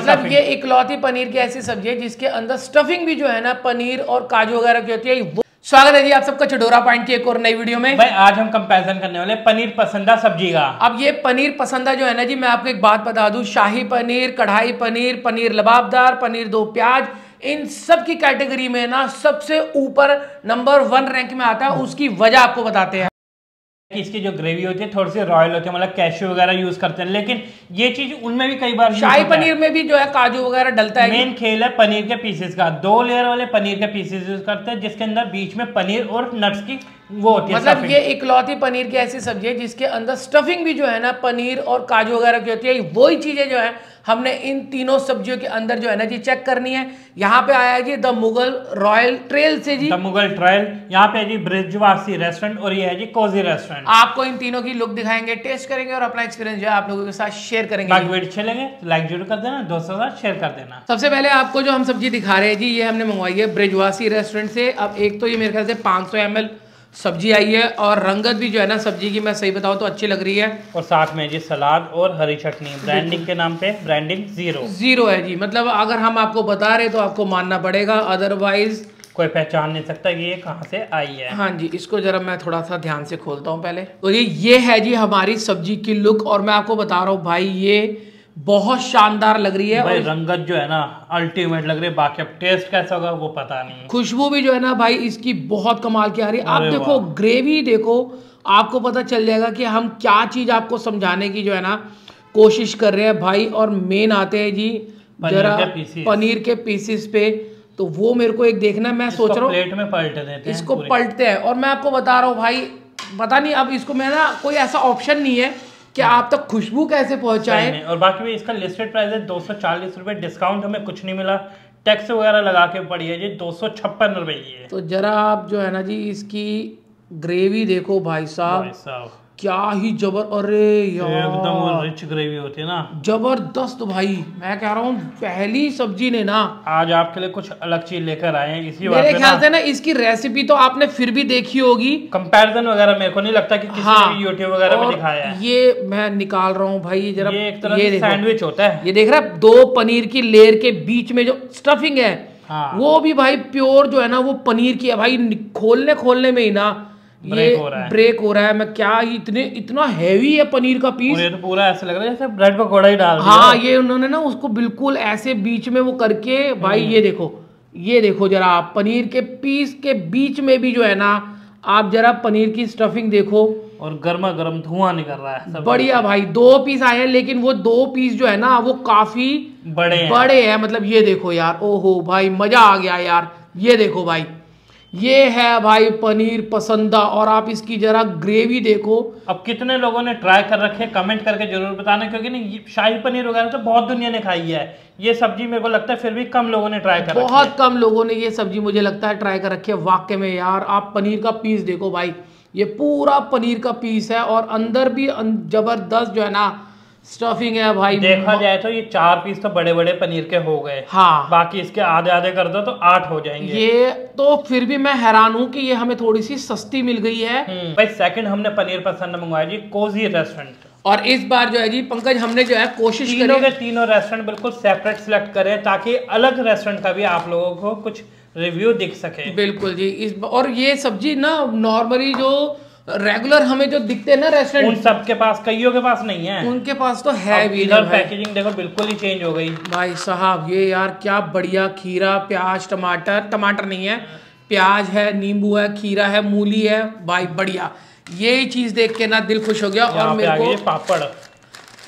मतलब ये इकलौती पनीर की ऐसी सब्जी है जिसके अंदर स्टफिंग भी जो है ना पनीर और काजू वगैरह की होती है। स्वागत है जी आप सबका चडोरा पॉइंट की एक और नई वीडियो में। भाई आज हम कंपैरिजन करने वाले पनीर पसंदा सब्जी का। अब ये पनीर पसंदा जो है ना जी, मैं आपको एक बात बता दूं, शाही पनीर, कढ़ाई पनीर, पनीर लबाबदार, पनीर दो प्याज, इन सब की कैटेगरी में ना सबसे ऊपर नंबर 1 रैंक में आता है। उसकी वजह आपको बताते हैं कि इसकी जो ग्रेवी होती है थोड़ी सी रॉयल होती है, मतलब कैश्यू वगैरह यूज करते हैं, लेकिन ये चीज उनमें भी कई बार शाही पनीर में भी जो है काजू वगैरह डलता है। मेन खेल है पनीर के पीसेस का, 2 लेयर वाले पनीर के पीसेस यूज करते हैं जिसके अंदर बीच में पनीर और नट्स की वो होती है। मतलब ये इकलौती पनीर की ऐसी सब्जी है जिसके अंदर स्टफिंग भी जो है ना पनीर और काजू वगैरह की होती है। वही चीजें जो है हमने इन तीनों सब्जियों के अंदर जो है ना जी चेक करनी है। यहाँ पे आया है जी द मुगल रॉयल ट्रेल से जी, द मुगल ट्रेल, यहाँ पे है जी बृजवासी रेस्टोरेंट और ये है जी कोजी रेस्टोरेंट। आपको इन तीनों की लुक दिखाएंगे, टेस्ट करेंगे और अपना एक्सपीरियंस जो है आप लोगों के साथ शेयर करेंगे। लाइक जरूर कर देना, दोस्तों के साथ शेयर कर देना। सबसे पहले आपको जो हम सब्जी दिखा रहे हैं जी, ये हमने मंगवाई है बृजवासी रेस्टोरेंट से। अब एक तो ये मेरे ख्याल से 500 ml सब्जी आई है और रंगत भी जो है ना सब्जी की, मैं सही बताऊं तो अच्छी लग रही है। और साथ में जी सलाद और हरी चटनी, ब्रांडिंग के नाम पे ब्रांडिंग 0 है जी। मतलब अगर हम आपको बता रहे तो आपको मानना पड़ेगा, अदरवाइज कोई पहचान नहीं सकता कि ये कहाँ से आई है। हाँ जी, इसको जरा मैं थोड़ा सा ध्यान से खोलता हूँ पहले। तो ये है जी हमारी सब्जी की लुक, और मैं आपको बता रहा हूँ भाई ये बहुत शानदार लग रही है भाई। रंगत जो है ना अल्टीमेट लग रही है, बाकी अब टेस्ट कैसा होगा वो पता नहीं। खुशबू भी जो है ना भाई इसकी बहुत कमाल की आ रही है। आप देखो ग्रेवी देखो, आपको पता चल जाएगा कि हम क्या चीज आपको समझाने की जो है ना कोशिश कर रहे हैं भाई। और मेन आते हैं जी जरा पनीर के पीसेस पे, तो वो मेरे को एक देखना, मैं सोच रहा हूँ प्लेट में पलट देते हैं, इसको पलटते हैं। और मैं आपको बता रहा हूँ भाई पता नहीं अब इसको मैं ना कोई ऐसा ऑप्शन नहीं है कि आप तक खुशबू कैसे पहुंचाएं। और बाकी भी इसका लिस्टेड प्राइस है 240 रुपए, डिस्काउंट हमें कुछ नहीं मिला, टैक्स वगैरह लगा के पड़ी है जी 256 रुपए की है। तो जरा आप जो है ना जी इसकी ग्रेवी देखो भाई साहब क्या ही जबर, अरे यार एकदम रिच ग्रेवी होती है ना, जबरदस्त भाई। मैं कह रहा हूँ पहली सब्जी ने ना आज आपके लिए कुछ अलग चीज लेकर आए हैं। इसी मेरे ख्याल से ना इसकी रेसिपी तो आपने फिर भी देखी होगी, कंपैरिजन वगैरह मेरे को नहीं लगता कि किसी ने यूट्यूब वगैरह में दिखाया है। ये मैं निकाल रहा हूँ भाई, जरा ये एक तरह से सैंडविच होता है, ये देख रहा है 2 पनीर की लेयर के बीच में जो स्टफिंग है वो भी भाई प्योर जो है ना वो पनीर की है भाई। खोलने में ही ना ब्रेक हो रहा है। मैं क्या इतना हैवी है पनीर का पीस, ये तो पूरा ऐसे लग रहा है जैसे ब्रेड पकौड़ा ही डाल दिया। हाँ ये उन्होंने ना उसको बिल्कुल ऐसे बीच में वो करके भाई, ये देखो जरा आप पनीर के पीस के बीच में भी जो है ना आप जरा पनीर की स्टफिंग देखो और गर्मा गर्म धुआं निकल रहा है। बढ़िया भाई, 2 पीस आए हैं लेकिन वो 2 पीस जो है ना वो काफी बड़े है। मतलब ये देखो यार, ओहो भाई मजा आ गया यार। ये देखो भाई ये है भाई पनीर पसंदा, और आप इसकी जरा ग्रेवी देखो। अब कितने लोगों ने ट्राई कर रखे, कमेंट करके जरूर बताना, क्योंकि नहीं शाही पनीर वगैरह तो बहुत दुनिया ने खाई है, ये सब्जी मेरे को लगता है फिर भी कम लोगों ने ट्राई कर रखी है। बहुत कम लोगों ने ये सब्जी मुझे लगता है ट्राई कर रखी है वाकई में यार। आप पनीर का पीस देखो भाई, ये पूरा पनीर का पीस है और अंदर भी जबरदस्त जो है ना स्टफिंग है भाई। देखा जाए तो ये 4 पीस तो बड़े बड़े पनीर के हो गए, हाँ बाकी इसके आधे आधे कर दो तो 8 हो जाएंगे। ये तो फिर भी मैं हैरान हूँ कि ये हमें थोड़ी सी सस्ती मिल गई है भाई। सेकंड हमने पनीर पसंद मंगवाया जी कोजी रेस्टोरेंट, और इस बार जो है जी पंकज हमने जो है कोशिश करेंगे तीनों रेस्टोरेंट बिल्कुल सेपरेट सिलेक्ट करें ताकि अलग रेस्टोरेंट का भी आप लोगों को कुछ रिव्यू दिख सके। बिल्कुल जी इस और ये सब्जी ना नॉर्मली जो रेगुलर हमें जो दिखते हैं ना रेस्टोरेंट, उन सबके पास कईयों के पास नहीं है, उनके पास तो है भी नहीं। पैकेजिंग देखो बिल्कुल ही चेंज हो गई भाई साहब। ये यार क्या बढ़िया, खीरा प्याज टमाटर नहीं है, प्याज है, नींबू है, खीरा है, मूली है भाई। बढ़िया, यही चीज देख के ना दिल खुश हो गया। और मेरे को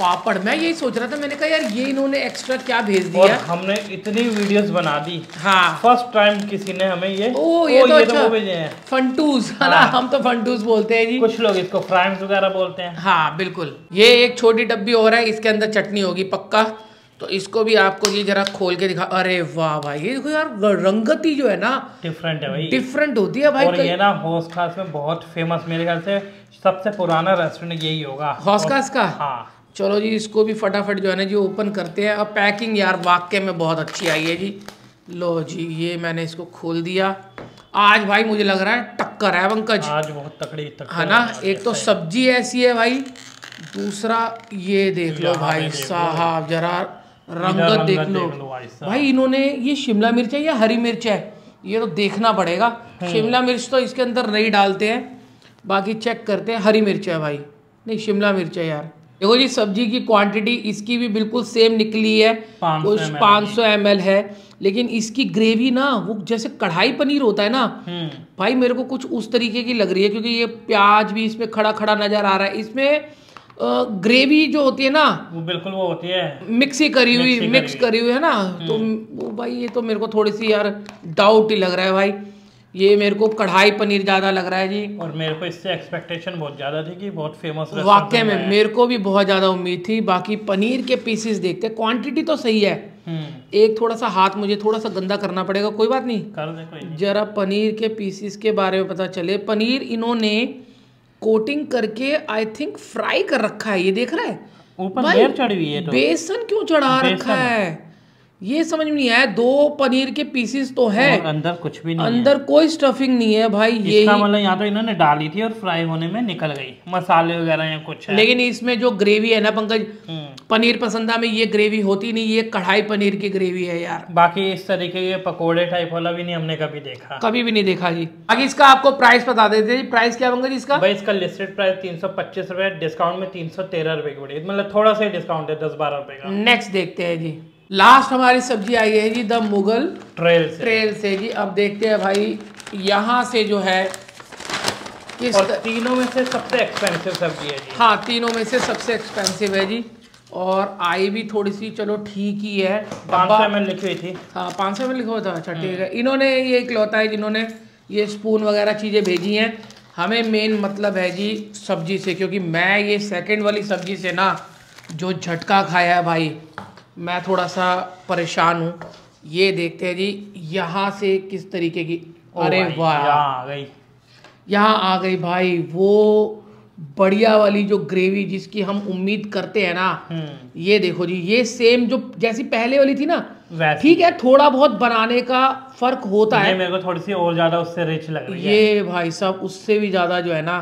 पापड़ मैं यही सोच रहा था, मैंने कहा यार ये इन्होंने एक्स्ट्रा क्या भेज दिया। और हमने इतनी वीडियोस बना दी, हाँ फर्स्ट टाइम किसी ने हमें ये तो अच्छा तो भेजे हैं फंटूस, है ना, हम तो फंटूस बोलते हैं जी, कुछ लोग इसको फ्राइम्स वगैरह बोलते हैं। हाँ बिल्कुल, ये एक छोटी डब्बी हो रहा है, इसके अंदर चटनी होगी पक्का, तो इसको भी आपको ये जरा खोल के दिखा। अरे वाह भाई ये देखो यार रंगती जो है ना डिफरेंट है भाई, डिफरेंट होती है भाई। और ये ना हौस खास में बहुत फेमस, मेरे ख्याल से सबसे पुराना रेस्टोरेंट यही होगा हौस खास का। हाँ चलो जी इसको भी फटाफट जो है ना जी ओपन करते हैं। और पैकिंग यार वाकई में बहुत अच्छी आई है जी। लो जी ये मैंने इसको खोल दिया। आज भाई मुझे लग रहा है टक्कर है पंकज, आज बहुत तकड़ी है ना। एक तो सब्जी ऐसी है भाई, दूसरा ये देख लो भाई साहब जरा रंगत देख लो भाई। इन्होंने ये शिमला मिर्च है या हरी मिर्च है ये तो देखना पड़ेगा। शिमला मिर्च तो इसके अंदर नहीं डालते हैं, बाकी चेक करते हैं। हरी मिर्च है भाई, नहीं शिमला मिर्च है यार। देखो जी सब्जी की क्वांटिटी इसकी भी बिल्कुल सेम निकली है, कुछ 500 ml है, लेकिन इसकी ग्रेवी ना वो जैसे कढ़ाई पनीर होता है ना भाई, मेरे को कुछ उस तरीके की लग रही है, क्योंकि ये प्याज भी इसमें खड़ा खड़ा नजर आ रहा है। इसमें ग्रेवी जो होती है ना वो बिल्कुल वो होती है मिक्स करी हुई है ना, तो वो भाई ये तो मेरे को थोड़ी सी यार डाउट ही लग रहा है भाई। ये मेरे को कढ़ाई पनीर ज़्यादा लग रहा है जी, और मेरे को इससे एक्सपेक्टेशन बहुत ज़्यादा थी कि बहुत फेमस वाकई में मेरे को भी बहुत ज़्यादा उम्मीद थी। बाकी पनीर के पीसेस देखते, क्वांटिटी तो सही है। एक थोड़ा सा हाथ मुझे थोड़ा सा गंदा करना पड़ेगा, कोई बात नहीं, कर दे कोई नहीं। जरा पनीर के पीसेस के बारे में पता चले। पनीर इन्होंने कोटिंग करके आई थिंक फ्राई कर रखा है, ये देख रहा है ऊपर लेयर चढ़ी हुई है, बेसन क्यों चढ़ा रखा है ये समझ में नहीं आया। दो पनीर के पीसेस तो है, अंदर कुछ भी नहीं, अंदर कोई स्टफिंग नहीं है भाई। ये मतलब यहाँ तो इन्होंने डाली थी और फ्राई होने में निकल गई, मसाले वगैरह या कुछ है। लेकिन इसमें जो ग्रेवी है ना पंकज, पनीर पसंदा में ये ग्रेवी होती नहीं, ये कढ़ाई पनीर की ग्रेवी है यार। बाकी इस तरीके के पकौड़े टाइप वाला भी नहीं हमने कभी देखा, कभी भी नहीं देखा जी। बाकी इसका आपको प्राइस बता देते, प्राइस क्या पंकज इसका? भाई इसका लिस्टेड प्राइस 325 रुपए, डिस्काउंट में 313 रुपए की, मतलब थोड़ा सा डिस्काउंट है 10-12 रुपए का। नेक्स्ट देखते हैं जी, लास्ट हमारी सब्जी आई है जी द मुगल ट्रेल से जी। अब देखते हैं भाई यहाँ से जो है किस, और तीनों में से सबसे एक्सपेंसिव सब्जी है जी। हाँ, तीनों में से सबसे एक्सपेंसिव है जी, और आई भी थोड़ी सी चलो ठीक ही है। 500 ml लिखी हुई थी। हाँ 500 ml लिखा हुआ था, अच्छा ठीक है। इन्होंने ये इकलौता है जिन्होंने ये स्पून वगैरह चीज़ें भेजी हैं, हमें मेन मतलब है जी सब्जी से, क्योंकि मैं ये सेकेंड वाली सब्जी से ना जो झटका खाया है भाई, मैं थोड़ा सा परेशान हूँ। ये देखते हैं जी यहाँ से किस तरीके की, अरे वाह यहाँ आ गई भाई वो बढ़िया वाली जो ग्रेवी जिसकी हम उम्मीद करते हैं ना। ये देखो जी, ये सेम जो जैसी पहले वाली थी ना, ठीक है थोड़ा बहुत बनाने का फर्क होता है, मेरे को थोड़ी सी और ज्यादा उससे रिच लग रही है। ये भाई साहब उससे भी ज्यादा जो है ना,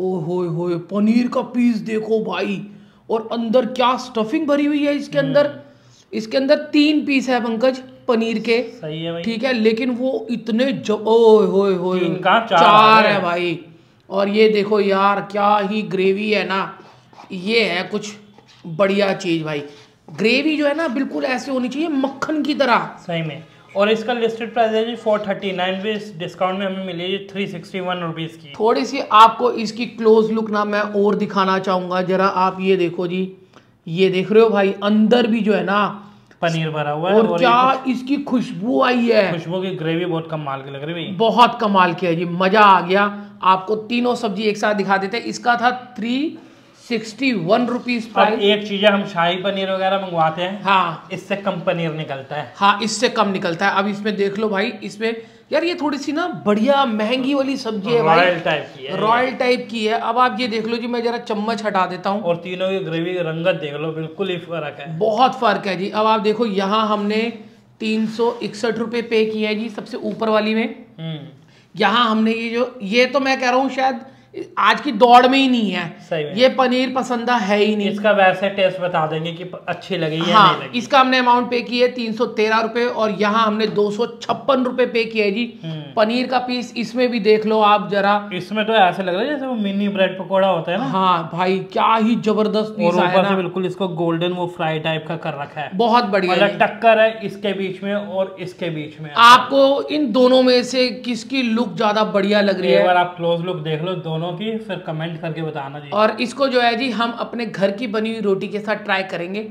ओ हो पनीर का पीस देखो भाई, और अंदर क्या स्टफिंग भरी हुई है इसके अंदर। इसके अंदर 3 पीस है पंकज पनीर के, सही है भाई, ठीक है, लेकिन वो इतने इनका 4 है भाई। और ये देखो यार क्या ही ग्रेवी है ना, ये है कुछ बढ़िया चीज भाई। ग्रेवी जो है ना बिल्कुल ऐसे होनी चाहिए मक्खन की तरह, सही में। और इसका लिस्टेड प्राइस है जी 439 भी, डिस्काउंट में हमें मिलेगी 361 रुपीज़ की। थोड़ी सी आपको इसकी क्लोज लुक ना मैं और दिखाना चाहूँगा, जरा आप ये देखो जी, ये देख रहे हो भाई अंदर भी जो है ना पनीर भरा हुआ है, और क्या इसकी खुशबू आई है, खुशबू की ग्रेवी बहुत कमाल की लग रही है भाई, बहुत कमाल की है जी, मज़ा आ गया। आपको तीनों सब्जी एक साथ दिखा देते हैं। इसका था 361 रुपीज। एक चीज है, हम शाही पनीर वगैरह मंगवाते हैं, हाँ इससे कम पनीर निकलता है, हाँ इससे कम निकलता है। अब इसमें देख लो भाई, इसमें यार ये थोड़ी सी ना बढ़िया महंगी वाली सब्जी है, रॉयल टाइप की है। अब आप ये देख लो जी, मैं जरा चम्मच हटा देता हूँ, और तीनों की ग्रेवी रंगत देख लो, बिल्कुल ही फर्क है, बहुत फर्क है जी। अब आप देखो यहाँ हमने 361 रुपये पे किए हैं जी सबसे ऊपर वाली में, यहाँ हमने ये जो, ये तो मैं कह रहा हूँ शायद आज की दौड़ में ही नहीं है, सही में ये पनीर पसंदा है ही नहीं। इसका वैसे टेस्ट बता देंगे कि अच्छी लगी या हाँ, नहीं लगी। इसका हमने अमाउंट पे किया है 313 रुपये, और यहाँ हमने 256 रुपये पे किया है जी। पनीर का पीस इसमें भी देख लो आप जरा, इसमें तो ऐसे लग रहा है जैसे वो मिनी ब्रेड पकौड़ा होता है ना। हाँ भाई क्या ही जबरदस्त पीस आया ना, बिल्कुल इसको गोल्डन वो फ्राई टाइप का कर रखा है, बहुत बढ़िया टक्कर है इसके बीच में और इसके बीच में। आपको इन दोनों में से किसकी लुक ज्यादा बढ़िया लग रही है, एक बार आप क्लोज लुक देख लो दोनों की, फिर कमेंट करके बताना जी। और इसको जो है जी हम अपने घर की बनी हुई रोटी के साथ ट्राई करेंगे।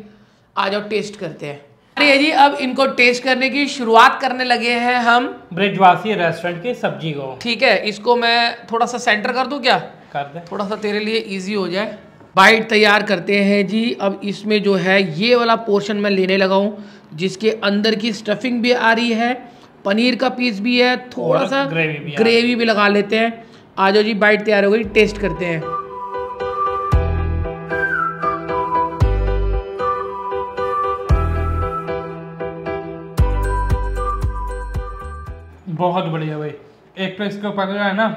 आ जाओ टेस्ट करते हैं। अरे जी अब इनको टेस्ट करने की शुरुआत करने लगे हैं हम बृजवासी रेस्टोरेंट की सब्जी को, ठीक है। इसको मैं थोड़ा सा सेंटर कर दूं, क्या कर दे, थोड़ा सा तेरे लिए इजी हो जाए। बाइट तैयार करते हैं जी। अब इसमें जो है ये वाला पोर्शन मैं लेने लगा हूँ, जिसके अंदर की स्टफिंग भी आ रही है, पनीर का पीस भी है, थोड़ा सा ग्रेवी भी लगा लेते हैं। आ जाओ जी, बाइट तैयार हो गई, टेस्ट करते हैं। बहुत बढ़िया भाई। एक तो इसके ऊपर जो है ना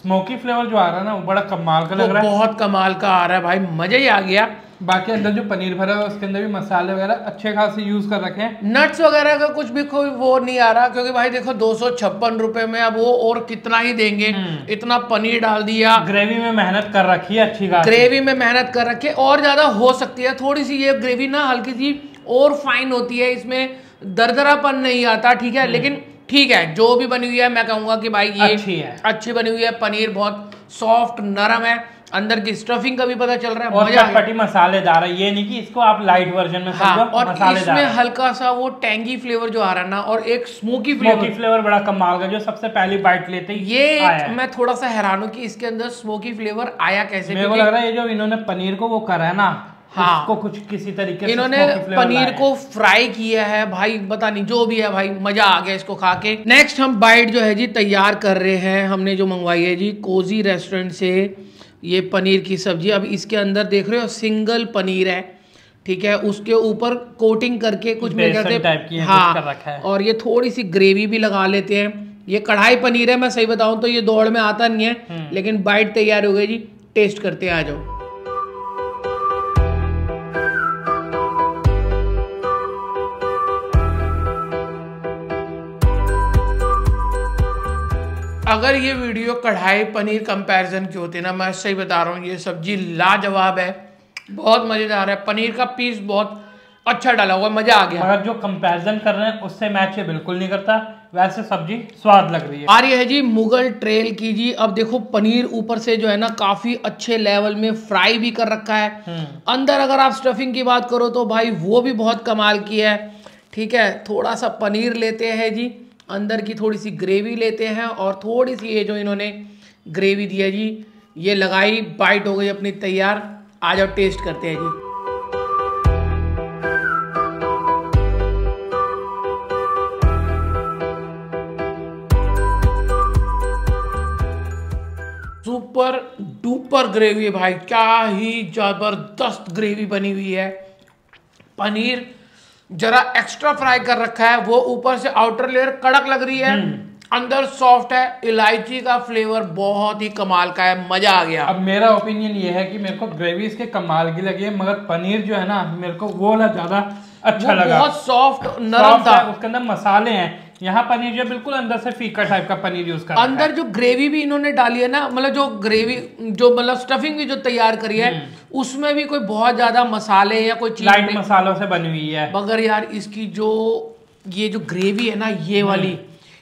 स्मोकी फ्लेवर जो आ रहा है ना, वो बड़ा कमाल का लग रहा है, बहुत कमाल का आ रहा है भाई, मजा ही आ गया। बाकी अंदर जो पनीर भरा है उसके अंदर भी मसाले वगैरह अच्छे खासे यूज कर रखे हैं। नट्स वगैरह का कुछ भी कोई वो नहीं आ रहा, क्योंकि भाई देखो 256 रुपए में अब वो और कितना ही देंगे, इतना पनीर डाल दिया। ग्रेवी में मेहनत कर रखी है, अच्छी खासी ग्रेवी में मेहनत कर रखी है, और ज्यादा हो सकती है। थोड़ी सी ये ग्रेवी ना हल्की सी और फाइन होती है, इसमें दरदरापन नहीं आता, ठीक है। लेकिन ठीक है, जो भी बनी हुई है मैं कहूँगा कि भाई ये अच्छी बनी हुई है। पनीर बहुत सॉफ्ट नरम है, अंदर की स्टफिंग का भी पता चल रहा है, और चटपटी मसालेदार है। ये नहीं कि इसको आप लाइट वर्जन में समझो, और इसमें हल्का सा वो टैंगी फ्लेवर जो आ रहा है ना, और एक स्मोकी फ्लेवर बड़ा कमाल का, जो सबसे पहली बाइट लेते ही ये मैं थोड़ा सा हैरान हूँ कि इसके अंदर स्मोकी फ्लेवर आया कैसे। मेरे को लग रहा है ये जो इन्होंने पनीर को वो करा है ना, हाँ, उसको कुछ किसी तरीके से इन्होंने पनीर को फ्राई किया है भाई, पता नहीं जो भी है भाई, मजा आ गया इसको खा के। नेक्स्ट हम बाइट जो है जी तैयार कर रहे हैं, हमने जो मंगवाई है जी कोजी रेस्टोरेंट से ये पनीर की सब्जी। अब इसके अंदर देख रहे हो सिंगल पनीर है, ठीक है, उसके ऊपर कोटिंग करके कुछ बेसन टाइप की हाँ, और ये थोड़ी सी ग्रेवी भी लगा लेते हैं। ये कढ़ाई पनीर है, मैं सही बताऊं तो ये दौड़ में आता नहीं है, लेकिन बाइट तैयार हो गई जी, टेस्ट करते हैं, आ जाओ। अगर ये वीडियो कढ़ाई पनीर कंपैरिजन की होती ना, मैं सही बता रहा हूँ, ये सब्जी लाजवाब है, बहुत मज़ेदार है, पनीर का पीस बहुत अच्छा डाला हुआ, मज़ा आ गया। अगर जो कंपैरिजन कर रहे हैं उससे मैच ये बिल्कुल नहीं करता, वैसे सब्जी स्वाद लग रही है। आ रही है जी मुगल ट्रेल की जी। अब देखो पनीर ऊपर से जो है ना काफ़ी अच्छे लेवल में फ्राई भी कर रखा है, अंदर अगर आप स्टफिंग की बात करो तो भाई वो भी बहुत कमाल की है, ठीक है। थोड़ा सा पनीर लेते हैं जी, अंदर की थोड़ी सी ग्रेवी लेते हैं, और थोड़ी सी ये जो इन्होंने ग्रेवी दिया जी ये लगाई, बाइट हो गई अपनी तैयार। आ जाओ टेस्ट करते हैं जी। सुपर डुपर ग्रेवी है भाई, क्या ही जबरदस्त ग्रेवी बनी हुई है। पनीर जरा एक्स्ट्रा फ्राई कर रखा है, वो ऊपर से आउटर लेयर कड़क लग रही है, अंदर सॉफ्ट है, इलायची का फ्लेवर बहुत ही कमाल का है, मजा आ गया। अब मेरा ओपिनियन ये है कि मेरे को ग्रेवी इसके कमाल की लगी है, मगर पनीर जो है ना मेरे को वो वाला ज्यादा अच्छा लगा, बहुत सॉफ्ट नरम था, उसके अंदर मसाले हैं। यहाँ पनीर जो बिल्कुल अंदर से फीका टाइप का पनीर यूज कर, अंदर जो ग्रेवी भी इन्होंने डाली है ना, मतलब जो ग्रेवी जो मतलब स्टफिंग भी जो तैयार करी है उसमें भी कोई बहुत ज्यादा मसाले या कोई चीज लाइट मसालों से बनी हुई है, मगर यार इसकी जो ये जो ग्रेवी है ना, ये वाली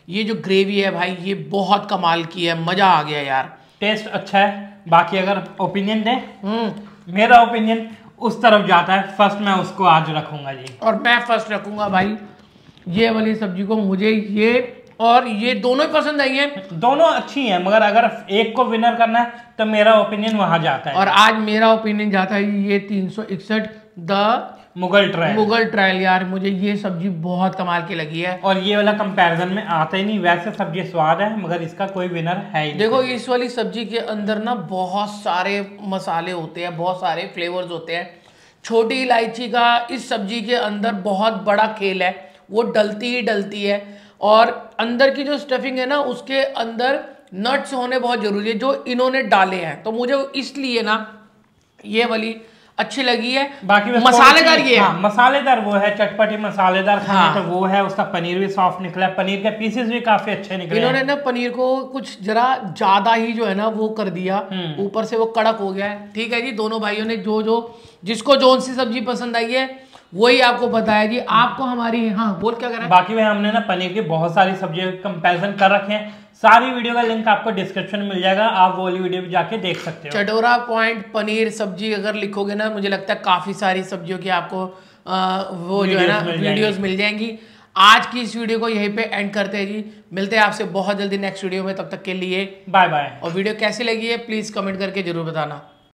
ये जो ग्रेवी है भाई ये बहुत कमाल की है, मजा आ गया यार, टेस्ट अच्छा है। बाकी अगर ओपिनियन दें, मेरा ओपिनियन उस तरफ जाता है, फर्स्ट मैं उसको आज रखूंगा जी, और मैं फर्स्ट रखूंगा भाई ये वाली सब्जी को। मुझे ये और ये दोनों ही पसंद आई हैं, दोनों अच्छी हैं, मगर अगर एक को विनर करना है तो मेरा ओपिनियन वहां जाता है, और आज मेरा ओपिनियन जाता है ये 361 the Mughal trial. Mughal trial यार मुझे ये सब्जी बहुत कमाल की लगी है, और ये वाला कंपैरिजन में आता ही नहीं। वैसे सब्जी स्वाद है मगर इसका कोई विनर है ही नहीं। देखो इस वाली सब्जी के अंदर ना बहुत सारे मसाले होते हैं, बहुत सारे फ्लेवर्स होते हैं, छोटी इलायची का इस सब्जी के अंदर बहुत बड़ा खेल है, वो डलती ही डलती है, और अंदर की जो स्टफिंग है ना उसके अंदर नट्स होने बहुत ज़रूरी है जो इन्होंने डाले हैं, तो मुझे इसलिए ना ये वाली अच्छी लगी है। बाकी मसालेदार ये हाँ, मसालेदार वो है, चटपटी मसालेदार खाना हाँ। तो वो है, उसका पनीर भी सॉफ्ट निकला है, पनीर के पीसेस भी काफी अच्छे निकले। इन्होंने ना पनीर को कुछ जरा ज्यादा ही जो है ना वो कर दिया, ऊपर से वो कड़क हो गया है, ठीक है जी। दोनों भाइयों ने जो जो जिसको जोन सी सब्जी पसंद आई है वही आपको बताया जी, आपको हमारी हाँ बोल क्या करें। बाकी भाई हमने ना पनीर की बहुत सारी सब्जी कंपैरिजन कर रखे हैं, सारी वीडियो का लिंक आपको डिस्क्रिप्शन में मिल जाएगा, आप वो वाली वीडियो भी जाके देख सकते हो। चडोरा पॉइंट पनीर सब्जी अगर लिखोगे ना, मुझे लगता है काफी सारी सब्जियों की आपको वो जो है ना वीडियोस मिल जाएंगी। आज की इस वीडियो को यहीं पे एंड करते हैं जी, मिलते हैं आपसे बहुत जल्दी नेक्स्ट वीडियो में, तब तक के लिए बाय बाय। और वीडियो कैसी लगी है प्लीज कमेंट करके जरूर बताना।